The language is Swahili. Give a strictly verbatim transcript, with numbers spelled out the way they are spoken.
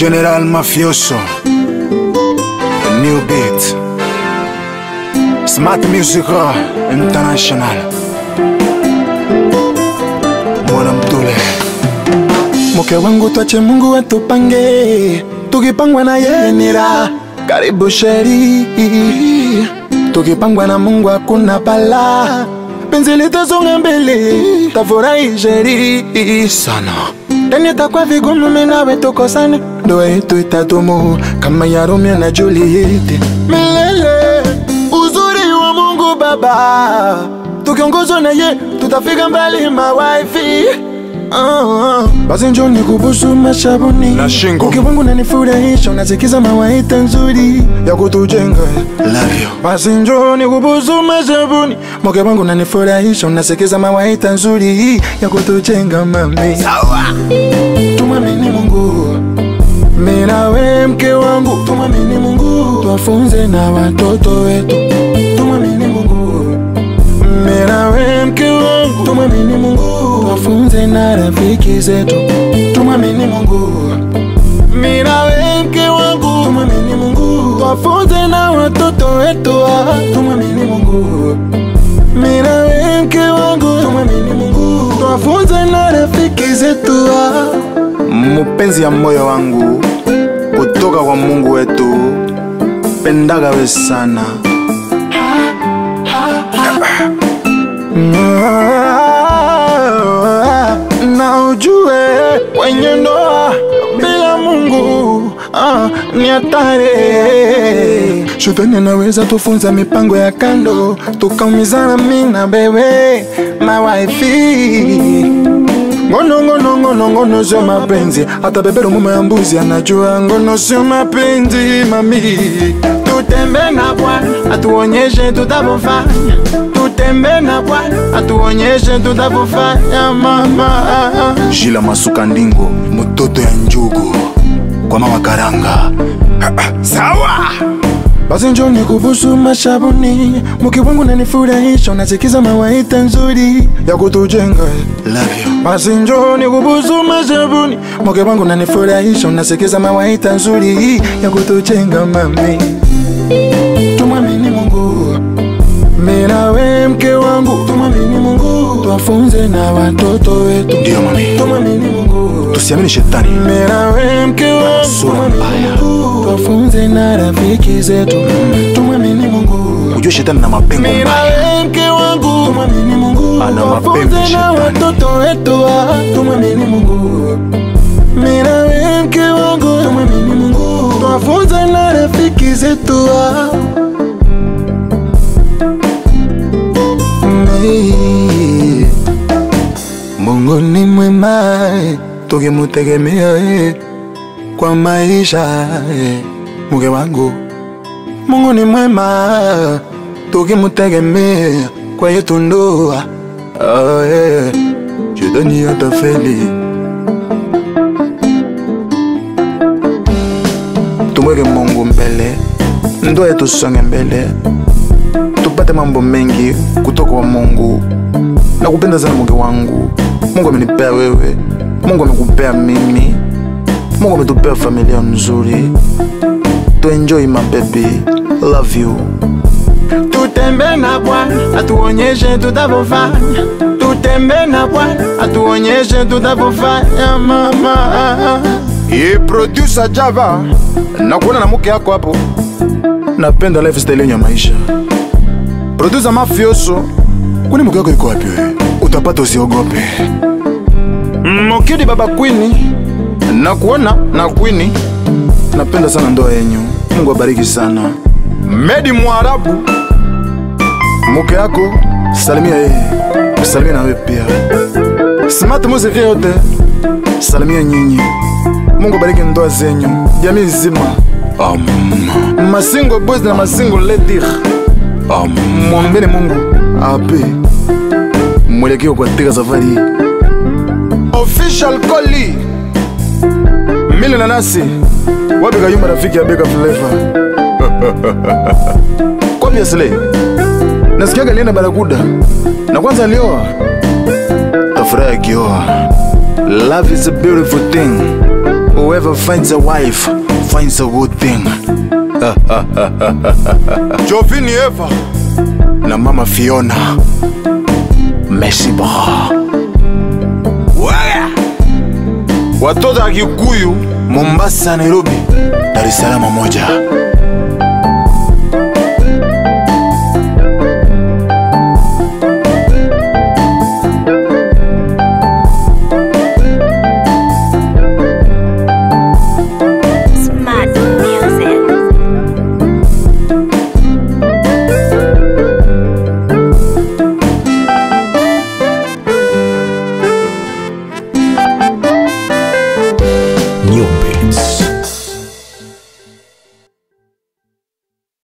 General Mafioso, New Beats, Smart Music International, Mwana Mtule. Mke wangu tuache Mungu atupange, tukipangwa na yeye nira karibu sheri. Tukipangwa na Mungu hakuna bala, penzi litasonga mbele, tafurahi sheri sana. Tani takwa vigumu mina wetu kosana, ndoa yetu itatumu kama ya Romeo na Juliet. Milele uzuri wa Mungu baba, tukiongozwa na yeye tutafika mbali my wife. Oh, basi njoni kubusu mashabuni na shingo. Ukiwangu na nifurahisha, unasikiza mawaita nzuri ya kutujenga. Love you. Basi njoni kubusu mashabuni. Mkiwangu na nifurahisha, unasikiza mawaita nzuri ya kutujenga mami. Sawa. Tumwamini Mungu, mina we mke wangu. Tumwamini Mungu, tuwafunze na watoto wetu. Tumwamini Mungu, mina we mke wangu. Tumwamini Mungu, tuwafunze na rafiki zetu. Tumwamini Mungu, mina we mke wangu. Tumwamini Mungu, tuwafunze na watoto wetu. Tumwamini Mungu, mina we mke wangu. Tumwamini Mungu, tuwafunze na rafiki zetu. Mupenzi ya moyo wangu, kutoka kwa Mungu wetu, pendaga we sana. Wenye ndoa bila Mungu ah, ni hatari. Shetani anaweza tufunza mipango ya kando, tukaumizana mimi na wewe my wife. Ngono ngono ngono ngono sio mapenzi, hata beberu mume wa mbuzi anajua ngono sio mapenzi mami. Tutembe na Bwana atuonyeshe tutapofanya, tutembe na Bwana atuonyeshe tutapofanya mama. Jila masuka ndingo, mtoto ya njugu kwa mama karanga. Sawa. Basi njoni kubusu mashabuni, mke wangu na nifurahisha, unasikiza mawaita nzuri ya kutujenga. Love you. Basi njoni kubusu mashabuni, mke wangu na nifurahisha, unasikiza mawaita nzuri ya kutujenga mami. Tumwamini Mungu, mina we mke wangu. Tumwamini Mungu, tuwafunze na watoto wetu. Ndio mami. Tumwamini Mungu, tusiamini shetani. Mina we mke wangu, sura mbaya, tuwafunze na rafiki zetu. Tumwamini Mungu, ujue shetani na mapengo mbaya. Mina we mke wangu, tumwamini Mungu, ana mapengo na watoto wetu. Tumwamini Mungu, mina we mke wangu, tumwamini Mungu, tuwafunze na rafiki zetu. Mungu ni mwema, tukimutegemea kwa maisha. Mke wangu, Mungu ni mwema, tukimutegemea kwa yetu ndoa. Oh yeah, Shetani atafeli. Tumweke Mungu mbele, ndoa yetu songe mbele, tupate mambo mengi kutoka kwa Mungu. Na kupenda sana mke wangu, Mungu amenipea wewe, Mungu amekupea mimi, Mungu ametupea familia mzuri. To enjoy my baby, love you. Tutembe na Bwana atuonyeshe tutapofanya, tutembe na Bwana atuonyeshe tutapofanya mama. Ye producer Java, nakuona na mke wako hapo. Napenda lifestyle ya maisha. Producer Mafioso, kwani mke wako yuko wapi wewe? Utapata, usiogope. Mokidi baba Queen, na kuona na Queen, napenda sana ndoa yenu. Mungu abariki sana. Medi Mwarabu, mke wako salimia yeye, salimia na wewe pia. Smart Music Video, salimia nyinyi. Mungu abariki ndoa zenu, jamii nzima. Amen. Masingo boys na masingo ladies, amen. Muombe Mungu ape mwelekeo kwa tega safari. Official Collie Mili na nasi, wapi kayumba rafiki ya Beka Flavor. Kwa miasile, nasikiaga liena barakuda, na kwanza lioa, tafuraya kioa. Love is a beautiful thing. Whoever finds a wife finds a good thing. Jovini Eva na Mama Fiona Mercy Masika. Watoto wa Kikuyu Mombasa, Nairobi, Dar es Salaam moja.